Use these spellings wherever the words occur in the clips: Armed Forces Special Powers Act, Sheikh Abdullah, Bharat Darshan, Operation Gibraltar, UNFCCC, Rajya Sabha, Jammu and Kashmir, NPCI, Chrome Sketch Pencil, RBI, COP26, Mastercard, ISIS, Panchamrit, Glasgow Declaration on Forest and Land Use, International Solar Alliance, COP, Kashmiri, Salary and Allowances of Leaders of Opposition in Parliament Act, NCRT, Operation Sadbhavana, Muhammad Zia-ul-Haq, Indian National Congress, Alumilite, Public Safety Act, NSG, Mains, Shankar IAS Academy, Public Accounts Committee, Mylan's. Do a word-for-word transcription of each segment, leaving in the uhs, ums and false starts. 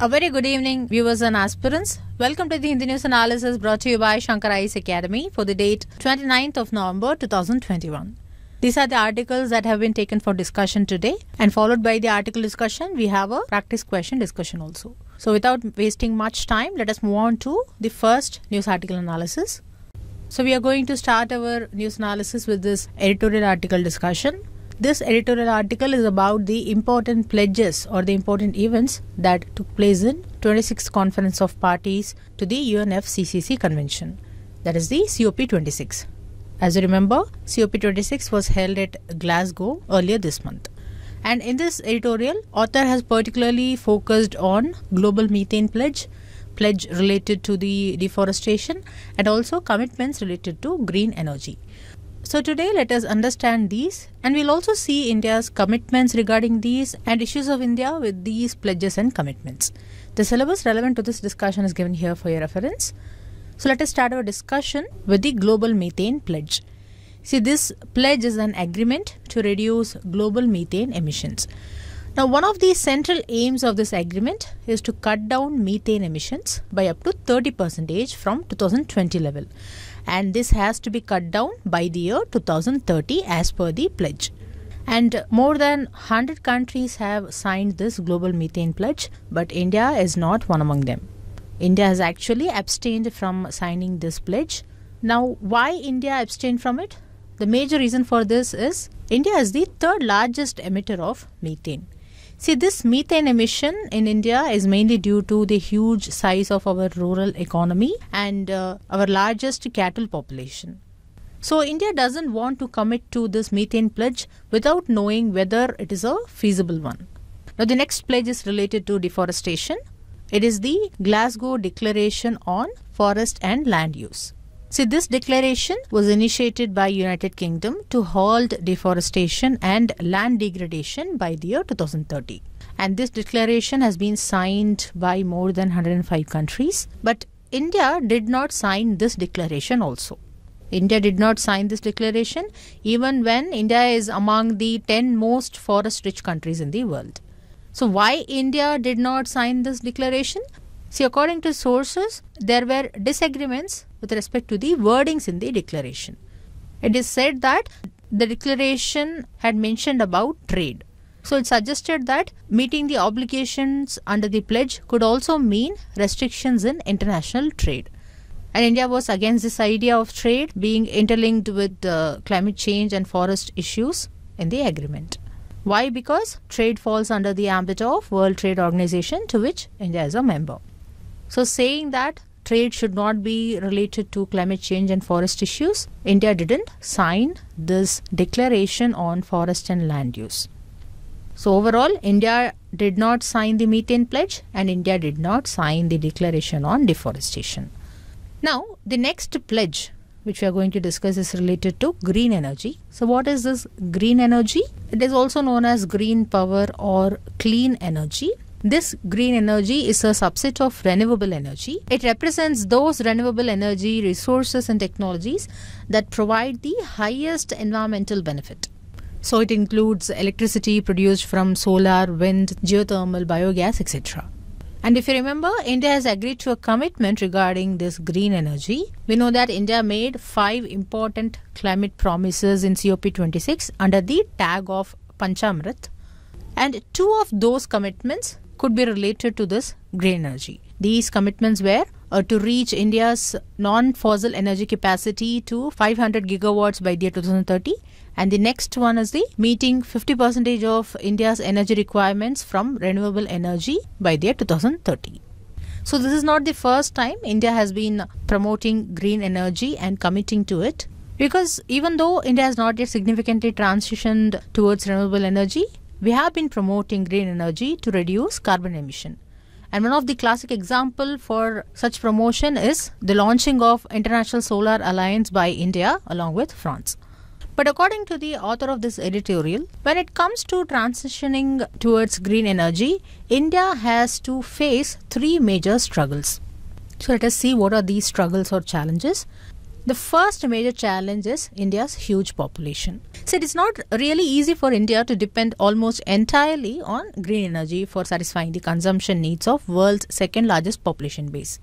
A very good evening, viewers and aspirants. Welcome to the Hindi News Analysis brought to you by Shankar I A S Academy for the date twenty-ninth of November twenty twenty-one. These are the articles that have been taken for discussion today, and followed by the article discussion, we have a practice question discussion also. So without wasting much time, let us move on to the first news article analysis. So we are going to start our news analysis with this editorial article discussion. This editorial article is about the important pledges or the important events that took place in twenty-sixth Conference of Parties to the U N F C C C Convention, that is the C O P twenty-six. As you remember, C O P twenty-six was held at Glasgow earlier this month. And in this editorial, author has particularly focused on global methane pledge, pledge related to the deforestation, and also commitments related to green energy. So today, let us understand these, and we'll also see India's commitments regarding these and issues of India with these pledges and commitments. The syllabus relevant to this discussion is given here for your reference. So let us start our discussion with the Global Methane Pledge. See, this pledge is an agreement to reduce global methane emissions. Now, one of the central aims of this agreement is to cut down methane emissions by up to thirty percent from two thousand twenty level. And this has to be cut down by the year two thousand thirty as per the pledge. And more than one hundred countries have signed this Global Methane Pledge, but India is not one among them. India has actually abstained from signing this pledge. Now, why India abstained from it? The major reason for this is India is the third largest emitter of methane. See, this methane emission in India is mainly due to the huge size of our rural economy and uh, our largest cattle population. So, India doesn't want to commit to this methane pledge without knowing whether it is a feasible one. Now, the next pledge is related to deforestation. It is the Glasgow Declaration on Forest and Land Use. See, this declaration was initiated by United Kingdom to halt deforestation and land degradation by the year two thousand thirty. And this declaration has been signed by more than one hundred five countries. But India did not sign this declaration also. India did not sign this declaration even when India is among the ten most forest-rich countries in the world. So why India did not sign this declaration? See, according to sources, there were disagreements with respect to the wordings in the declaration. It is said that the declaration had mentioned about trade. So it suggested that meeting the obligations under the pledge could also mean restrictions in international trade. And India was against this idea of trade being interlinked with uh, climate change and forest issues in the agreement. Why? Because trade falls under the ambit of World Trade Organization, to which India is a member. So saying that trade should not be related to climate change and forest issues, India didn't sign this declaration on forest and land use. So overall, India did not sign the methane pledge and India did not sign the declaration on deforestation. Now, the next pledge which we are going to discuss is related to green energy. So what is this green energy? It is also known as green power or clean energy. This green energy is a subset of renewable energy. It represents those renewable energy resources and technologies that provide the highest environmental benefit. So it includes electricity produced from solar, wind, geothermal, biogas, et cetera. And if you remember, India has agreed to a commitment regarding this green energy. We know that India made five important climate promises in C O P twenty-six under the tag of Panchamrit. And two of those commitments could be related to this green energy. These commitments were uh, to reach India's non-fossil energy capacity to five hundred gigawatts by the year two thousand thirty. And the next one is the meeting fifty percent of India's energy requirements from renewable energy by the year two thousand thirty. So this is not the first time India has been promoting green energy and committing to it. Because even though India has not yet significantly transitioned towards renewable energy, we have been promoting green energy to reduce carbon emission. And one of the classic example for such promotion is the launching of International Solar Alliance by India along with France. But according to the author of this editorial, when it comes to transitioning towards green energy, India has to face three major struggles. So let us see what are these struggles or challenges. The first major challenge is India's huge population. So it is not really easy for India to depend almost entirely on green energy for satisfying the consumption needs of world's second largest population base.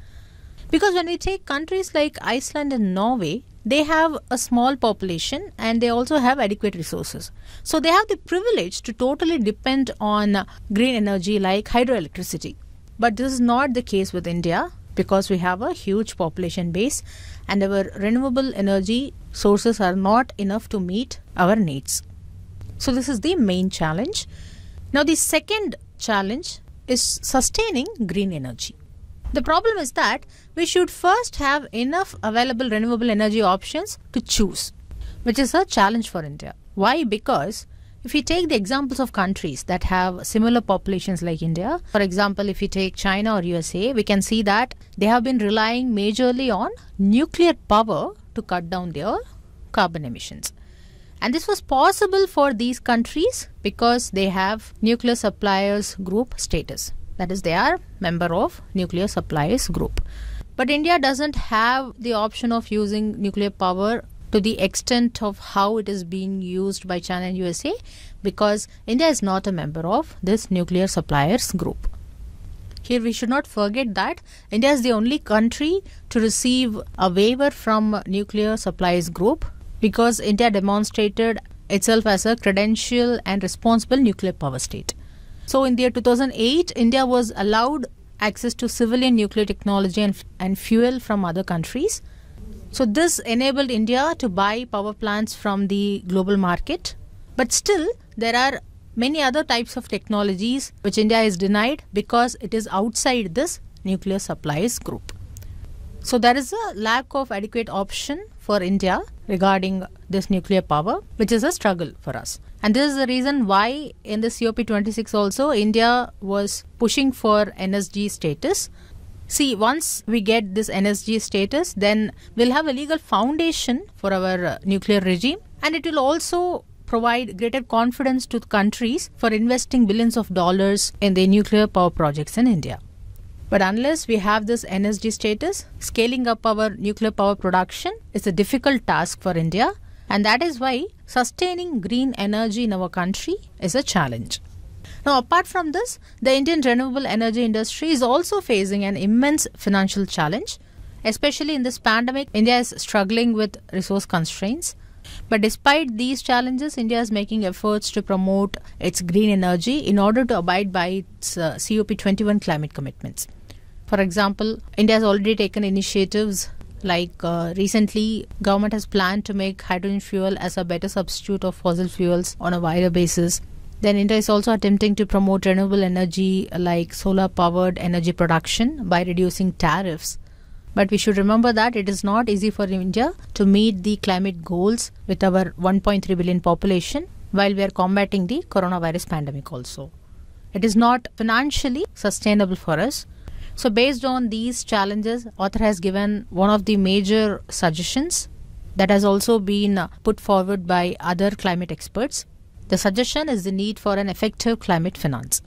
Because when we take countries like Iceland and Norway, they have a small population and they also have adequate resources. So they have the privilege to totally depend on green energy like hydroelectricity. But this is not the case with India because we have a huge population base and our renewable energy sources are not enough to meet our needs. So this is the main challenge. Now the second challenge is sustaining green energy. The problem is that we should first have enough available renewable energy options to choose, which is a challenge for India. Why? Because if we take the examples of countries that have similar populations like India, for example, if we take China or U S A, we can see that they have been relying majorly on nuclear power to cut down their carbon emissions. And this was possible for these countries because they have nuclear suppliers group status. That is, they are member of nuclear suppliers group. But India doesn't have the option of using nuclear power to the extent of how it is being used by China and U S A because India is not a member of this nuclear suppliers group. Here we should not forget that India is the only country to receive a waiver from nuclear suppliers group because India demonstrated itself as a credential and responsible nuclear power state. So in the year two thousand eight, India was allowed access to civilian nuclear technology and, and fuel from other countries. So this enabled India to buy power plants from the global market. But still, there are many other types of technologies which India is denied because it is outside this nuclear supplies group. So there is a lack of adequate option for India regarding this nuclear power, which is a struggle for us. And this is the reason why in the C O P twenty-six also, India was pushing for N S G status. See, once we get this N S G status, then we'll have a legal foundation for our uh, nuclear regime. And it will also provide greater confidence to countries for investing billions of dollars in their nuclear power projects in India. But unless we have this N S G status, scaling up our nuclear power production is a difficult task for India. And that is why sustaining green energy in our country is a challenge. Now, apart from this, the Indian renewable energy industry is also facing an immense financial challenge. Especially in this pandemic, India is struggling with resource constraints. But despite these challenges, India is making efforts to promote its green energy in order to abide by its uh, C O P twenty-one climate commitments. For example, India has already taken initiatives like uh, recently, government has planned to make hydrogen fuel as a better substitute of fossil fuels on a wider basis. Then India is also attempting to promote renewable energy like solar-powered energy production by reducing tariffs. But we should remember that it is not easy for India to meet the climate goals with our one point three billion population while we are combating the coronavirus pandemic also. It is not financially sustainable for us. So based on these challenges, author has given one of the major suggestions that has also been put forward by other climate experts. The suggestion is the need for an effective climate finance.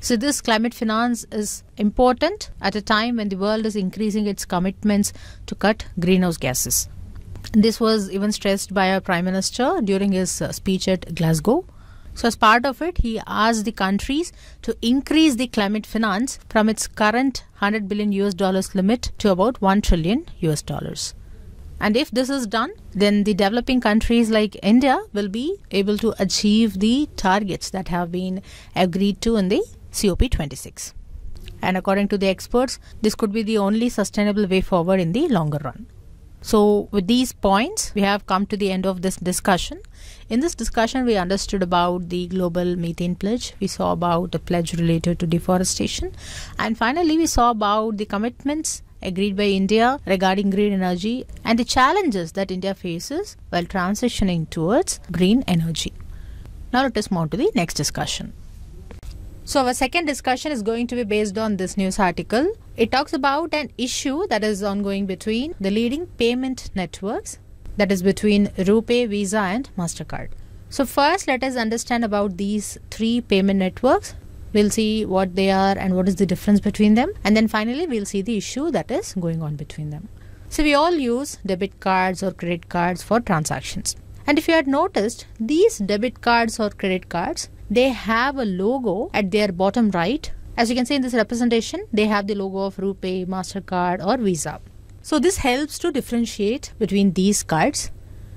So this climate finance is important at a time when the world is increasing its commitments to cut greenhouse gases. This was even stressed by our Prime Minister during his speech at Glasgow. So as part of it, he asked the countries to increase the climate finance from its current one hundred billion U S dollars limit to about one trillion U S dollars. And if this is done, then the developing countries like India will be able to achieve the targets that have been agreed to in the C O P twenty-six. And according to the experts, this could be the only sustainable way forward in the longer run. So with these points, we have come to the end of this discussion. In this discussion, we understood about the global methane pledge. We saw about the pledge related to deforestation. And finally, we saw about the commitments agreed by India regarding green energy and the challenges that India faces while transitioning towards green energy. Now let us move to the next discussion. So our second discussion is going to be based on this news article. It talks about an issue that is ongoing between the leading payment networks, that is between RuPay, Visa and Mastercard. So first let us understand about these three payment networks. We'll see what they are and what is the difference between them. And then finally, we'll see the issue that is going on between them. So we all use debit cards or credit cards for transactions. And if you had noticed, these debit cards or credit cards, they have a logo at their bottom right. As you can see in this representation, they have the logo of RuPay, Mastercard or Visa. So this helps to differentiate between these cards.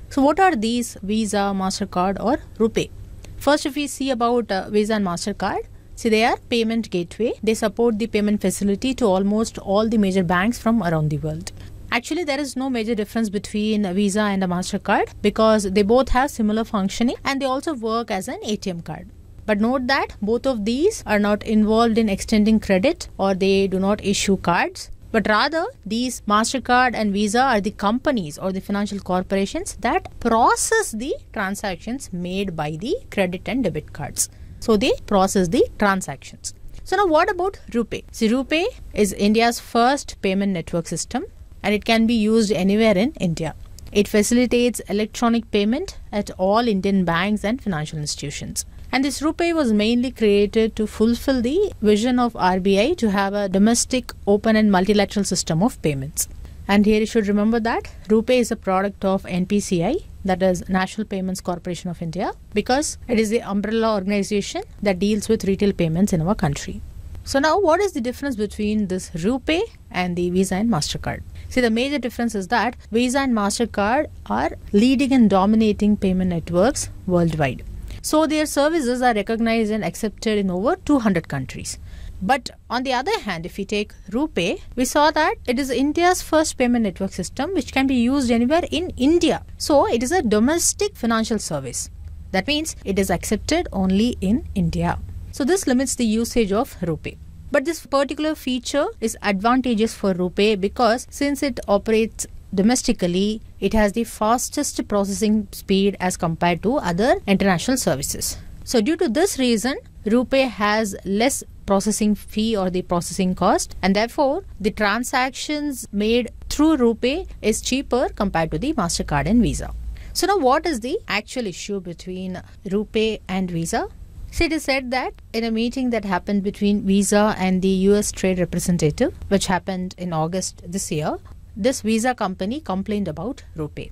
So what are these Visa, Mastercard or RuPay? First, if we see about uh, Visa and Mastercard, see they are payment gateway. They support the payment facility to almost all the major banks from around the world. Actually, there is no major difference between a Visa and a Mastercard because they both have similar functioning and they also work as an A T M card. But note that both of these are not involved in extending credit or they do not issue cards. But rather, these Mastercard and Visa are the companies or the financial corporations that process the transactions made by the credit and debit cards. So they process the transactions. So now what about RuPay? See, RuPay is India's first payment network system and it can be used anywhere in India. It facilitates electronic payment at all Indian banks and financial institutions. And this RuPay was mainly created to fulfill the vision of R B I to have a domestic, open and multilateral system of payments. And here you should remember that RuPay is a product of N P C I, that is National Payments Corporation of India, because it is the umbrella organization that deals with retail payments in our country. So now what is the difference between this RuPay and the Visa and Mastercard? See, the major difference is that Visa and Mastercard are leading and dominating payment networks worldwide. So their services are recognized and accepted in over two hundred countries. But on the other hand, if we take RuPay, we saw that it is India's first payment network system which can be used anywhere in India. So it is a domestic financial service. That means it is accepted only in India. So this limits the usage of RuPay. But this particular feature is advantageous for RuPay because since it operates domestically, it has the fastest processing speed as compared to other international services. So due to this reason, RuPay has less processing fee or the processing cost, and therefore the transactions made through RuPay is cheaper compared to the Mastercard and Visa. So now what is the actual issue between RuPay and Visa? So it is said that in a meeting that happened between Visa and the U S trade representative, which happened in August this year, this Visa company complained about RuPay.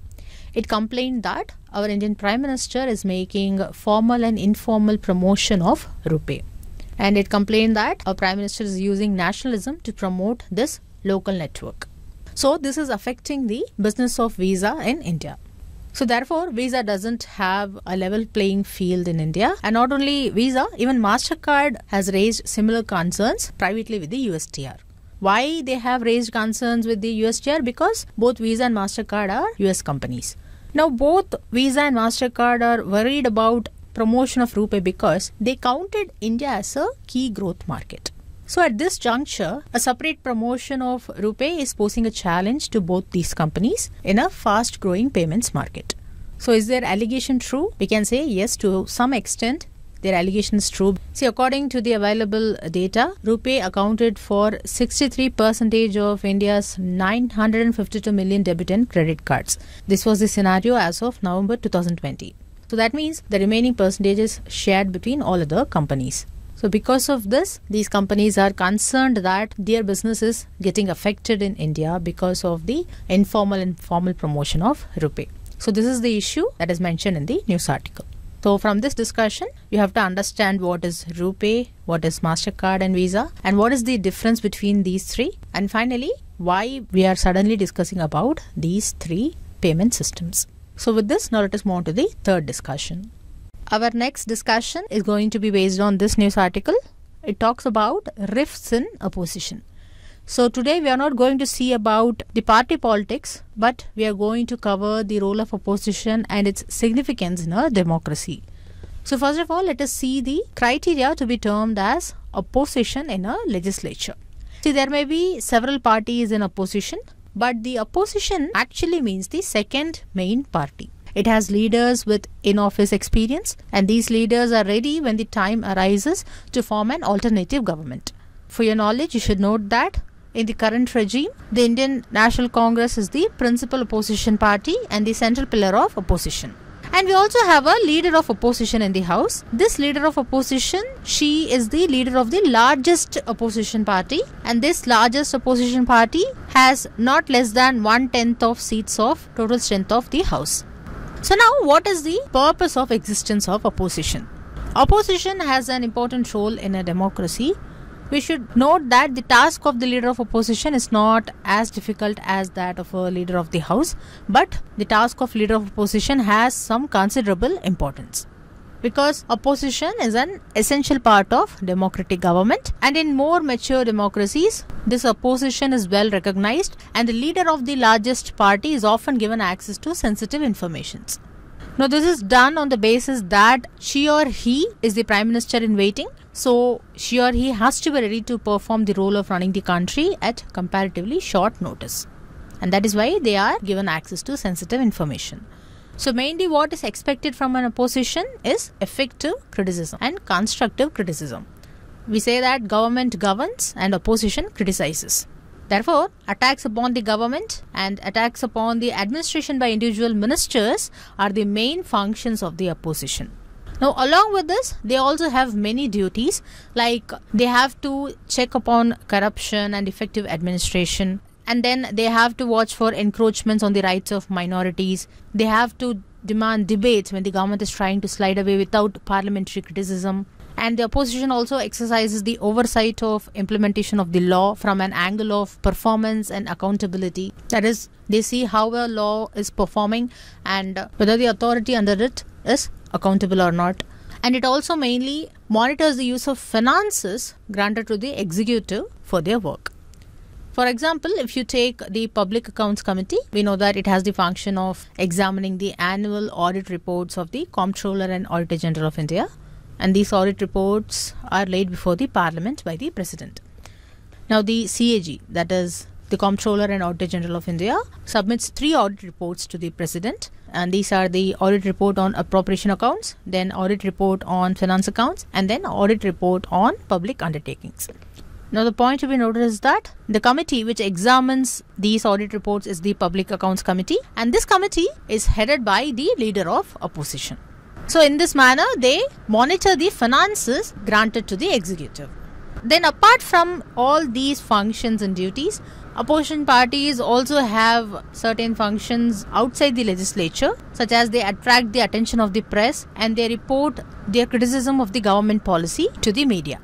It complained that our Indian Prime Minister is making formal and informal promotion of RuPay. And it complained that our Prime Minister is using nationalism to promote this local network. So this is affecting the business of Visa in India. So therefore, Visa doesn't have a level playing field in India. And not only Visa, even Mastercard has raised similar concerns privately with the U S T R. Why they have raised concerns with the U S T R? Because both Visa and Mastercard are U S companies. Now both Visa and Mastercard are worried about promotion of RuPay because they counted India as a key growth market. So at this juncture, a separate promotion of RuPay is posing a challenge to both these companies in a fast growing payments market. So is their allegation true? We can say yes, to some extent their allegation is true. See, according to the available data, RuPay accounted for sixty-three percent of India's nine hundred fifty-two million debit and credit cards. This was the scenario as of November two thousand twenty. So that means the remaining percentage is shared between all other companies. So because of this, these companies are concerned that their business is getting affected in India because of the informal and formal promotion of RuPay. So this is the issue that is mentioned in the news article. So from this discussion, you have to understand what is RuPay, what is Mastercard and Visa, and what is the difference between these three. And finally, why we are suddenly discussing about these three payment systems. So with this, now let us move on to the third discussion. Our next discussion is going to be based on this news article. It talks about rifts in opposition. So today we are not going to see about the party politics, but we are going to cover the role of opposition and its significance in a democracy. So first of all, let us see the criteria to be termed as opposition in a legislature. See, there may be several parties in opposition, but the opposition actually means the second main party. It has leaders with in-office experience, and these leaders are ready when the time arises to form an alternative government. For your knowledge, you should note that in the current regime, the Indian National Congress is the principal opposition party and the central pillar of opposition. And we also have a leader of opposition in the house. This leader of opposition, she is the leader of the largest opposition party, and this largest opposition party has not less than one tenth of seats of total strength of the house. So now, what is the purpose of existence of opposition? Opposition has an important role in a democracy. We should note that the task of the leader of opposition is not as difficult as that of a leader of the house, but the task of leader of opposition has some considerable importance, because opposition is an essential part of democratic government, and in more mature democracies, this opposition is well recognized, and the leader of the largest party is often given access to sensitive informations. Now, this is done on the basis that she or he is the Prime Minister in waiting, so she or he has to be ready to perform the role of running the country at comparatively short notice, and that is why they are given access to sensitive information. So mainly what is expected from an opposition is effective criticism and constructive criticism. We say that government governs and opposition criticizes. Therefore, attacks upon the government and attacks upon the administration by individual ministers are the main functions of the opposition. Now, along with this, they also have many duties, like they have to check upon corruption and effective administration, and then they have to watch for encroachments on the rights of minorities. They have to demand debates when the government is trying to slide away without parliamentary criticism. And the opposition also exercises the oversight of implementation of the law from an angle of performance and accountability. That is, they see how a law is performing and whether the authority under it is accountable or not. And it also mainly monitors the use of finances granted to the executive for their work. For example, if you take the Public Accounts Committee, we know that it has the function of examining the annual audit reports of the Comptroller and Auditor General of India. And these audit reports are laid before the Parliament by the President. Now, the C A G, that is the Comptroller and Auditor General of India, submits three audit reports to the President, and these are the audit report on appropriation accounts, then audit report on finance accounts, and then audit report on public undertakings. Now, the point to be noted is that the committee which examines these audit reports is the Public Accounts Committee, and this committee is headed by the leader of opposition. So in this manner, they monitor the finances granted to the executive. Then apart from all these functions and duties, opposition parties also have certain functions outside the legislature, such as they attract the attention of the press and they report their criticism of the government policy to the media.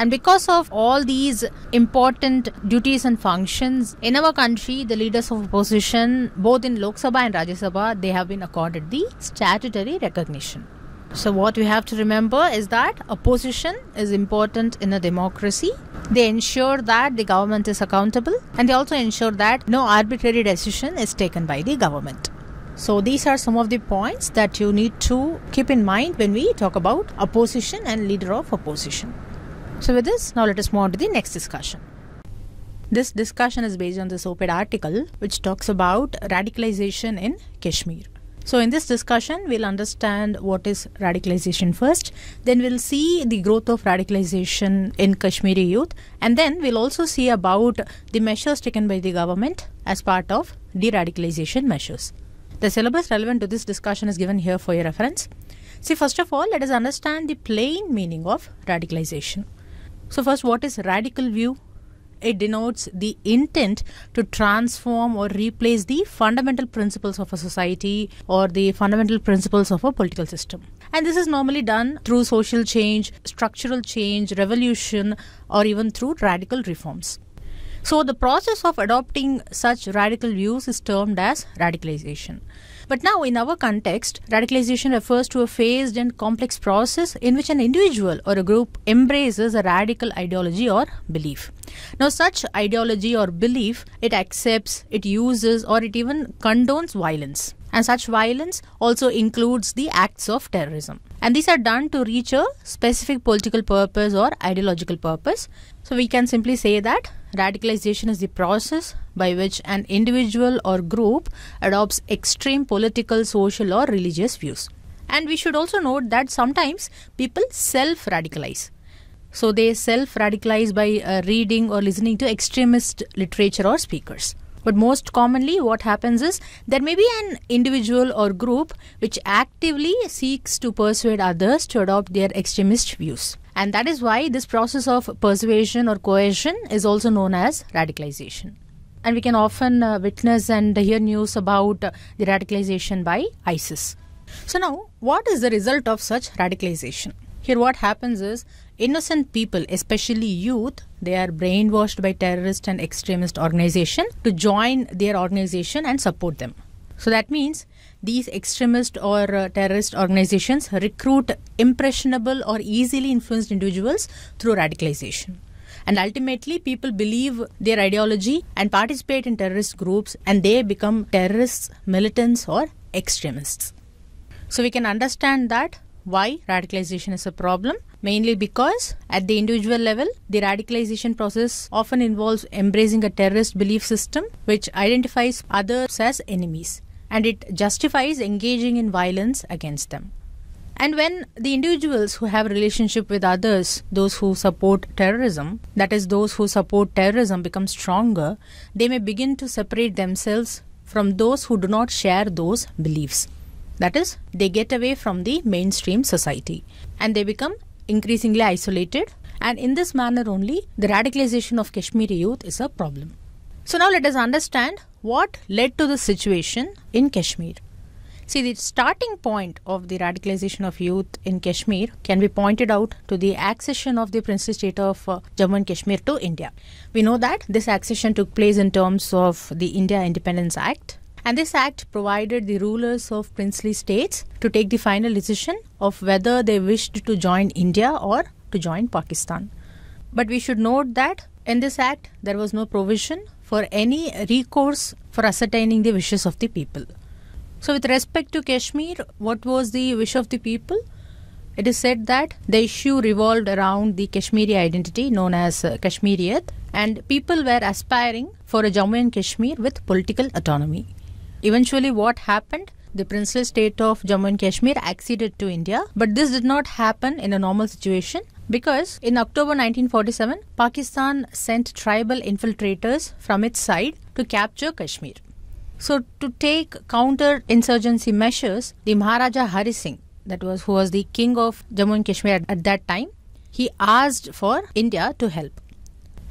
And because of all these important duties and functions, in our country, the leaders of opposition, both in Lok Sabha and Rajya Sabha, they have been accorded the statutory recognition. So what we have to remember is that opposition is important in a democracy. They ensure that the government is accountable, and they also ensure that no arbitrary decision is taken by the government. So these are some of the points that you need to keep in mind when we talk about opposition and leader of opposition. So with this, now let us move on to the next discussion. This discussion is based on this op-ed article which talks about radicalization in Kashmir. So in this discussion, we'll understand what is radicalization first, then we'll see the growth of radicalization in Kashmiri youth, and then we'll also see about the measures taken by the government as part of de-radicalization measures. The syllabus relevant to this discussion is given here for your reference. See, first of all, let us understand the plain meaning of radicalization. So first, what is radical view? It denotes the intent to transform or replace the fundamental principles of a society or the fundamental principles of a political system. And this is normally done through social change, structural change, revolution, or even through radical reforms. So the process of adopting such radical views is termed as radicalization. But now in our context, radicalization refers to a phased and complex process in which an individual or a group embraces a radical ideology or belief. Now such ideology or belief, it accepts, it uses, or it even condones violence. And such violence also includes the acts of terrorism. And these are done to reach a specific political purpose or ideological purpose. So we can simply say that radicalization is the process by which an individual or group adopts extreme political, social, or religious views. And we should also note that sometimes people self-radicalize. So they self-radicalize by uh, reading or listening to extremist literature or speakers. But most commonly what happens is there may be an individual or group which actively seeks to persuade others to adopt their extremist views. And that is why this process of persuasion or coercion is also known as radicalization. And we can often uh, witness and hear news about uh, the radicalization by ISIS. So now, what is the result of such radicalization? Here what happens is, innocent people, especially youth, they are brainwashed by terrorist and extremist organization to join their organization and support them. So that means these extremist or uh, terrorist organizations recruit impressionable or easily influenced individuals through radicalization. And ultimately, people believe their ideology and participate in terrorist groups, and they become terrorists, militants or extremists. So we can understand that why radicalization is a problem, mainly because at the individual level, the radicalization process often involves embracing a terrorist belief system which identifies others as enemies, and it justifies engaging in violence against them. And when the individuals who have a relationship with others, those who support terrorism, that is those who support terrorism become stronger, they may begin to separate themselves from those who do not share those beliefs. That is, they get away from the mainstream society and they become increasingly isolated, and in this manner only the radicalization of Kashmiri youth is a problem. So now let us understand what led to the situation in Kashmir. See, the starting point of the radicalization of youth in Kashmir can be pointed out to the accession of the princely state of uh, Jammu and Kashmir to India. We know that this accession took place in terms of the India Independence Act, and this act provided the rulers of princely states to take the final decision of whether they wished to join India or to join Pakistan. But we should note that in this act there was no provision for any recourse for ascertaining the wishes of the people. So with respect to Kashmir, what was the wish of the people? It is said that the issue revolved around the Kashmiri identity known as uh, Kashmiriyat, and people were aspiring for a Jammu and Kashmir with political autonomy. Eventually what happened? The princely state of Jammu and Kashmir acceded to India, but this did not happen in a normal situation, because in October nineteen forty-seven, Pakistan sent tribal infiltrators from its side to capture Kashmir. So to take counter-insurgency measures, the Maharaja Hari Singh, that was who was the king of Jammu and Kashmir at, at that time, he asked for India to help.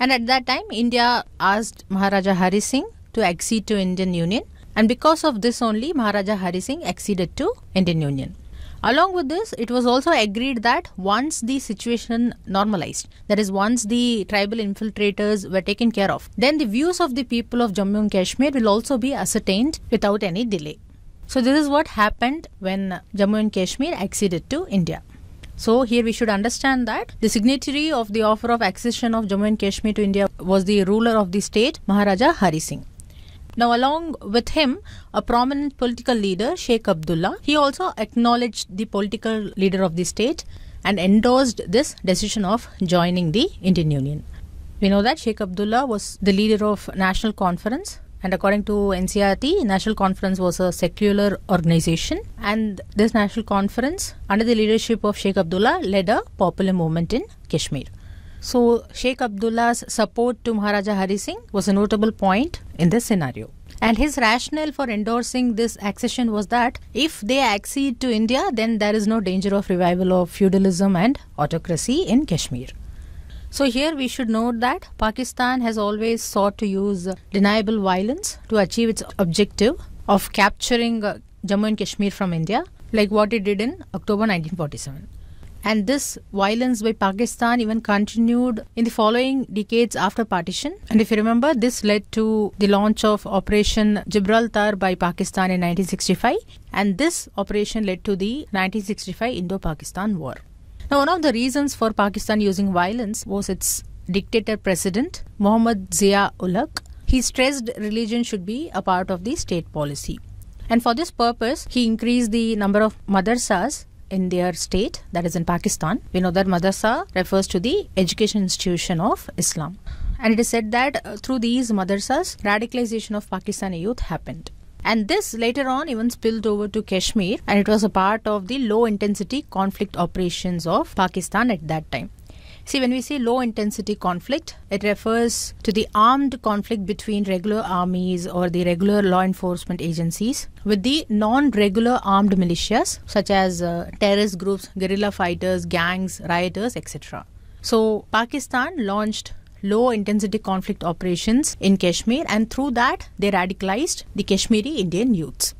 And at that time, India asked Maharaja Hari Singh to accede to Indian Union, and because of this only, Maharaja Hari Singh acceded to Indian Union. Along with this, it was also agreed that once the situation normalized, that is, once the tribal infiltrators were taken care of, then the views of the people of Jammu and Kashmir will also be ascertained without any delay. So this is what happened when Jammu and Kashmir acceded to India. So here we should understand that the signatory of the offer of accession of Jammu and Kashmir to India was the ruler of the state, Maharaja Hari Singh. Now, along with him, a prominent political leader, Sheikh Abdullah, he also acknowledged the political leader of the state and endorsed this decision of joining the Indian Union. We know that Sheikh Abdullah was the leader of National Conference, and according to N C R T, National Conference was a secular organization, and this National Conference, under the leadership of Sheikh Abdullah, led a popular movement in Kashmir. So, Sheikh Abdullah's support to Maharaja Hari Singh was a notable point in this scenario. And his rationale for endorsing this accession was that if they accede to India, then there is no danger of revival of feudalism and autocracy in Kashmir. So here we should note that Pakistan has always sought to use deniable violence to achieve its objective of capturing Jammu and Kashmir from India, like what it did in October nineteen forty-seven. And this violence by Pakistan even continued in the following decades after partition. And if you remember, this led to the launch of Operation Gibraltar by Pakistan in nineteen sixty-five. And this operation led to the nineteen sixty-five Indo-Pakistan War. Now, one of the reasons for Pakistan using violence was its dictator president, Muhammad Zia-ul-Haq. He stressed religion should be a part of the state policy. And for this purpose, he increased the number of madrasas in their state, that is in Pakistan. We know that madrasa refers to the education institution of Islam. And it is said that uh, through these madrasas, radicalization of Pakistani youth happened. And this later on even spilled over to Kashmir, and it was a part of the low intensity conflict operations of Pakistan at that time. See, when we say low intensity conflict, it refers to the armed conflict between regular armies or the regular law enforcement agencies with the non-regular armed militias such as uh, terrorist groups, guerrilla fighters, gangs, rioters, et cetera. So Pakistan launched low intensity conflict operations in Kashmir, and through that they radicalized the Kashmiri Indian youths.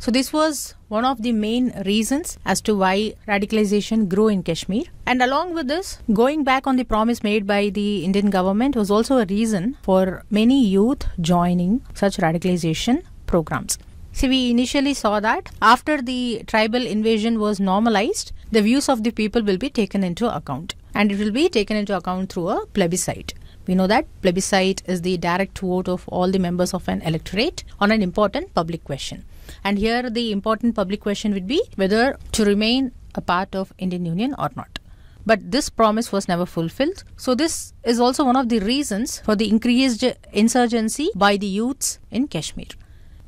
So this was one of the main reasons as to why radicalization grew in Kashmir. And along with this, going back on the promise made by the Indian government was also a reason for many youth joining such radicalization programs. See, we initially saw that after the tribal invasion was normalized, the views of the people will be taken into account, and it will be taken into account through a plebiscite. We know that plebiscite is the direct vote of all the members of an electorate on an important public question. And here the important public question would be whether to remain a part of Indian Union or not. But this promise was never fulfilled. So this is also one of the reasons for the increased insurgency by the youths in Kashmir.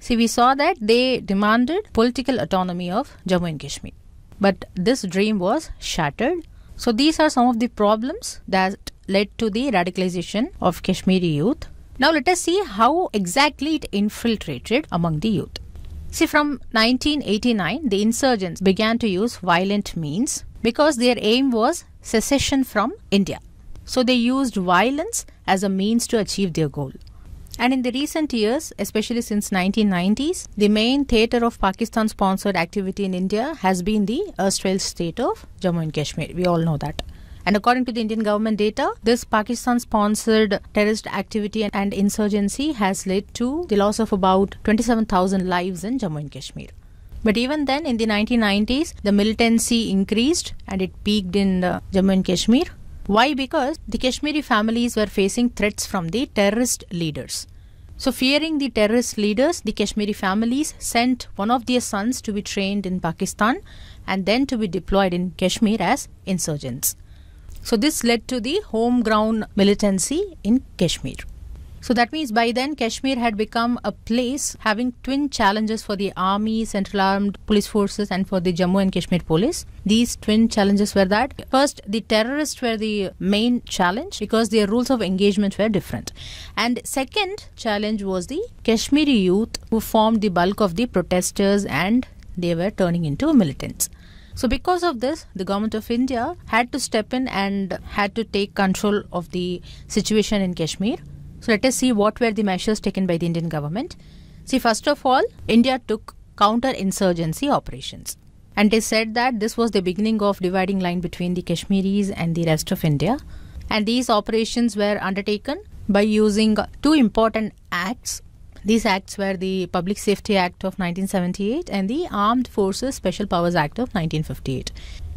See, we saw that they demanded political autonomy of Jammu and Kashmir. But this dream was shattered. So these are some of the problems that led to the radicalization of Kashmiri youth. Now let us see how exactly it infiltrated among the youth. See, from nineteen eighty-nine, the insurgents began to use violent means because their aim was secession from India. So they used violence as a means to achieve their goal. And in the recent years, especially since nineteen nineties, the main theatre of Pakistan-sponsored activity in India has been the erstwhile state of Jammu and Kashmir. We all know that. And according to the Indian government data, this Pakistan-sponsored terrorist activity and insurgency has led to the loss of about twenty-seven thousand lives in Jammu and Kashmir. But even then, in the nineteen nineties, the militancy increased and it peaked in uh, Jammu and Kashmir. Why? Because the Kashmiri families were facing threats from the terrorist leaders. So fearing the terrorist leaders, the Kashmiri families sent one of their sons to be trained in Pakistan and then to be deployed in Kashmir as insurgents. So this led to the home ground militancy in Kashmir. So that means by then Kashmir had become a place having twin challenges for the army, Central Armed Police Forces, and for the Jammu and Kashmir police. These twin challenges were that first, the terrorists were the main challenge because their rules of engagement were different. And second challenge was the Kashmiri youth, who formed the bulk of the protesters and they were turning into militants. So because of this, the government of India had to step in and had to take control of the situation in Kashmir. So let us see what were the measures taken by the Indian government. See, first of all, India took counter-insurgency operations. And they said that this was the beginning of dividing line between the Kashmiris and the rest of India. And these operations were undertaken by using two important acts. These acts were the Public Safety Act of nineteen seventy-eight and the Armed Forces Special Powers Act of nineteen fifty-eight.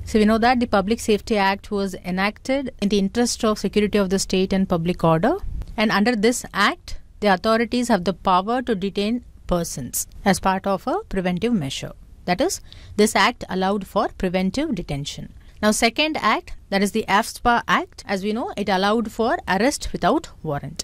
So we know that the Public Safety Act was enacted in the interest of security of the state and public order. And under this act, the authorities have the power to detain persons as part of a preventive measure. That is, this act allowed for preventive detention. Now, second act, that is the AFSPA Act, as we know, it allowed for arrest without warrant.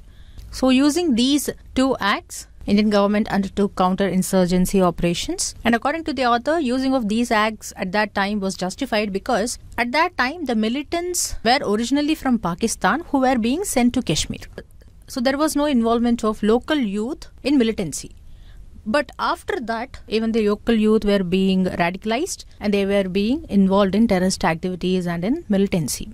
So using these two acts, Indian government undertook counter-insurgency operations. And according to the author, using of these acts at that time was justified because at that time the militants were originally from Pakistan who were being sent to Kashmir. So there was no involvement of local youth in militancy. But after that, even the local youth were being radicalized and they were being involved in terrorist activities and in militancy.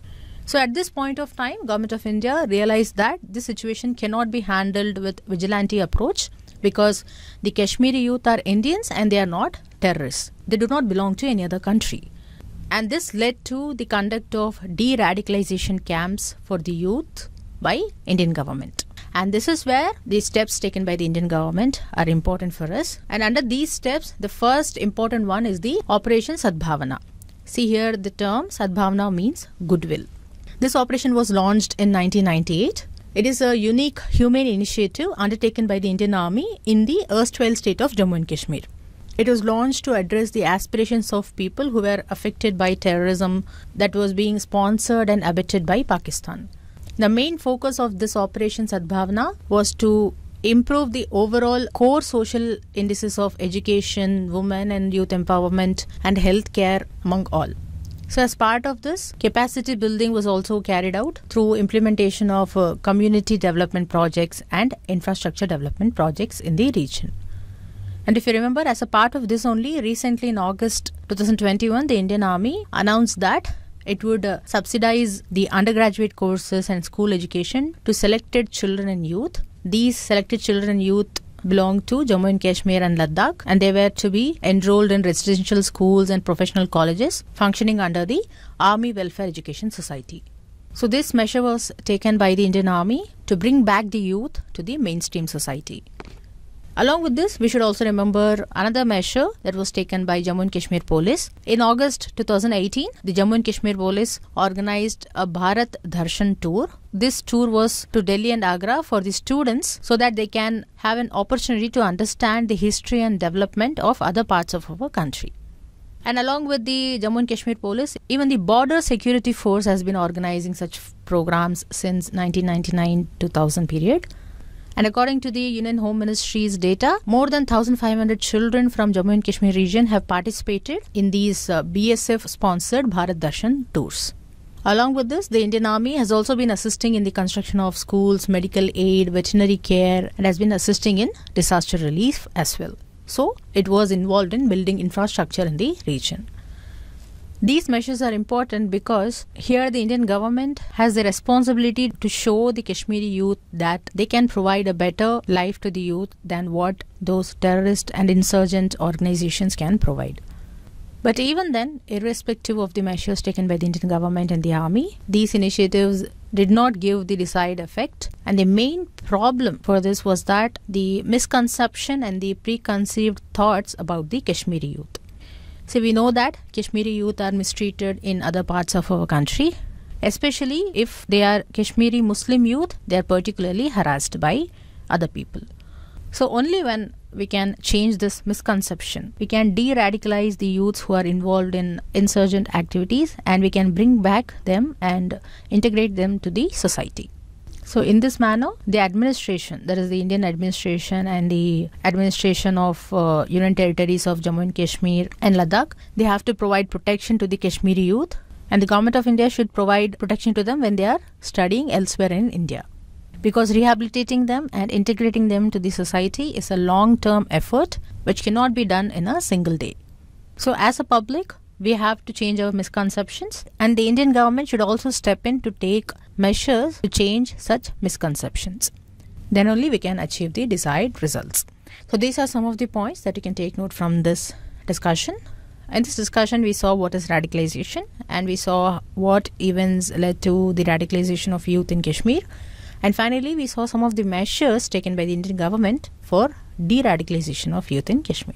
So at this point of time, Government of India realized that this situation cannot be handled with vigilante approach, because the Kashmiri youth are Indians and they are not terrorists. They do not belong to any other country. And this led to the conduct of de-radicalization camps for the youth by Indian government. And this is where the steps taken by the Indian government are important for us. And under these steps, the first important one is the Operation Sadbhavana. See here, the term Sadbhavana means goodwill. This operation was launched in nineteen ninety-eight. It is a unique humane initiative undertaken by the Indian Army in the erstwhile state of Jammu and Kashmir. It was launched to address the aspirations of people who were affected by terrorism that was being sponsored and abetted by Pakistan. The main focus of this Operation Sadbhavana was to improve the overall core social indices of education, women and youth empowerment, and healthcare among all. So as part of this, capacity building was also carried out through implementation of uh, community development projects and infrastructure development projects in the region. And if you remember, as a part of this only, recently in August twenty twenty-one, the Indian Army announced that it would uh, subsidize the undergraduate courses and school education to selected children and youth. These selected children and youth belong to Jammu and Kashmir and Ladakh, and they were to be enrolled in residential schools and professional colleges functioning under the Army Welfare Education Society. So this measure was taken by the Indian Army to bring back the youth to the mainstream society. Along with this, we should also remember another measure that was taken by Jammu and Kashmir Police. In August twenty eighteen, the Jammu and Kashmir Police organized a Bharat Darshan tour. This tour was to Delhi and Agra for the students so that they can have an opportunity to understand the history and development of other parts of our country. And along with the Jammu and Kashmir Police, even the Border Security Force has been organizing such programs since nineteen ninety-nine to two thousand period. And according to the Union Home Ministry's data, more than one thousand five hundred children from Jammu and Kashmir region have participated in these uh, B S F-sponsored Bharat Darshan tours. Along with this, the Indian Army has also been assisting in the construction of schools, medical aid, veterinary care, and has been assisting in disaster relief as well. So, it was involved in building infrastructure in the region. These measures are important because here the Indian government has the responsibility to show the Kashmiri youth that they can provide a better life to the youth than what those terrorist and insurgent organizations can provide. But even then, irrespective of the measures taken by the Indian government and the army, these initiatives did not give the desired effect. And the main problem for this was that the misconception and the preconceived thoughts about the Kashmiri youth. So we know that Kashmiri youth are mistreated in other parts of our country, especially if they are Kashmiri Muslim youth, they are particularly harassed by other people. So only when we can change this misconception, we can de-radicalize the youths who are involved in insurgent activities, and we can bring back them and integrate them to the society. So in this manner, the administration, that is the Indian administration and the administration of uh, Union Territories of Jammu and Kashmir and Ladakh, they have to provide protection to the Kashmiri youth, and the government of India should provide protection to them when they are studying elsewhere in India. Because rehabilitating them and integrating them to the society is a long-term effort which cannot be done in a single day. So as a public, we have to change our misconceptions, and the Indian government should also step in to take measures to change such misconceptions. Then only we can achieve the desired results. So these are some of the points that you can take note from this discussion. In this discussion, we saw what is radicalization, and we saw what events led to the radicalization of youth in Kashmir. And finally, we saw some of the measures taken by the Indian government for de-radicalization of youth in Kashmir.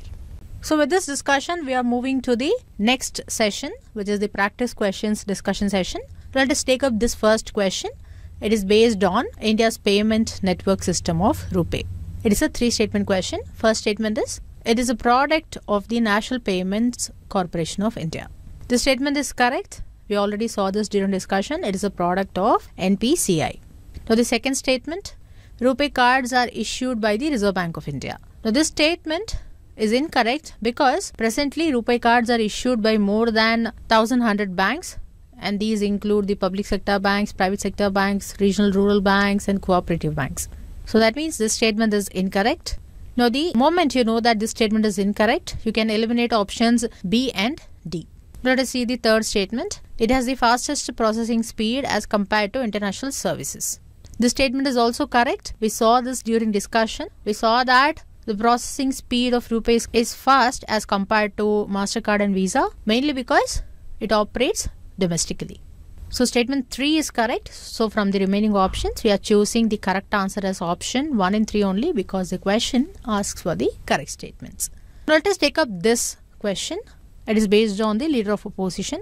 So with this discussion, we are moving to the next session, which is the practice questions discussion session. Let us take up this first question. It is based on India's payment network system of RuPay. It is a three-statement question. First statement is, it is a product of the National Payments Corporation of India. This statement is correct. We already saw this during discussion. It is a product of N P C I. Now the second statement, RuPay cards are issued by the Reserve Bank of India. Now this statement is incorrect because presently RuPay cards are issued by more than one thousand one hundred banks, and these include the public sector banks, private sector banks, regional rural banks and cooperative banks. So that means this statement is incorrect. Now the moment you know that this statement is incorrect, you can eliminate options B and D. Let us see the third statement. It has the fastest processing speed as compared to international services. This statement is also correct. We saw this during discussion. We saw that the processing speed of RuPay is fast as compared to Mastercard and Visa, mainly because it operates domestically. So statement three is correct. So from the remaining options, we are choosing the correct answer as option one and three only, because the question asks for the correct statements. Let us take up this question. It is based on the leader of opposition.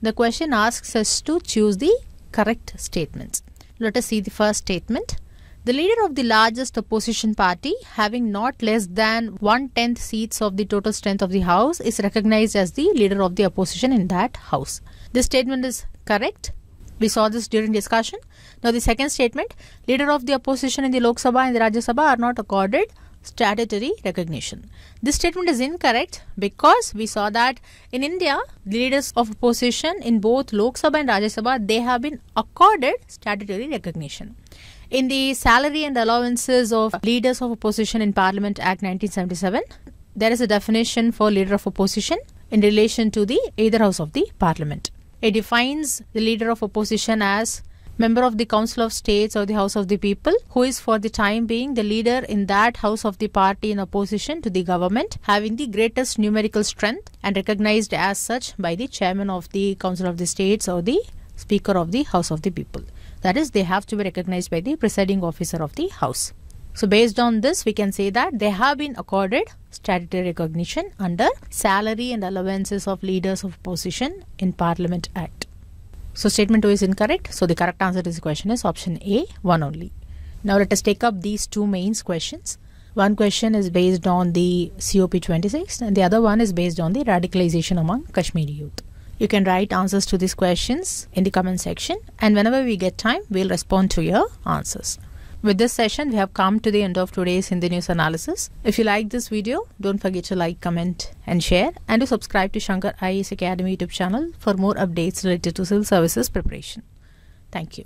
The question asks us to choose the correct statements. Let us see the first statement. The leader of the largest opposition party, having not less than one-tenth seats of the total strength of the house, is recognized as the leader of the opposition in that house. This statement is correct. We saw this during discussion. Now the second statement, leader of the opposition in the Lok Sabha and the Rajya Sabha are not accorded statutory recognition. This statement is incorrect because we saw that in India, the leaders of opposition in both Lok Sabha and Rajya Sabha, they have been accorded statutory recognition. In the Salary and Allowances of Leaders of Opposition in Parliament Act nineteen seventy-seven, there is a definition for leader of opposition in relation to the either house of the parliament. It defines the leader of opposition as member of the Council of States or the House of the People, who is for the time being the leader in that house of the party in opposition to the government, having the greatest numerical strength and recognized as such by the chairman of the Council of the States or the Speaker of the House of the People. That is, they have to be recognized by the presiding officer of the house. So based on this, we can say that they have been accorded statutory recognition under Salary and Allowances of Leaders of Opposition in Parliament Act. So statement two is incorrect. So the correct answer to this question is option A, one only. Now let us take up these two mains questions. One question is based on the C O P twenty-six and the other one is based on the radicalization among Kashmiri youth. You can write answers to these questions in the comment section, and whenever we get time, we'll respond to your answers. With this session, we have come to the end of today's Hindi News Analysis. If you like this video, don't forget to like, comment and share, and to subscribe to Shankar I A S Academy YouTube channel for more updates related to civil services preparation. Thank you.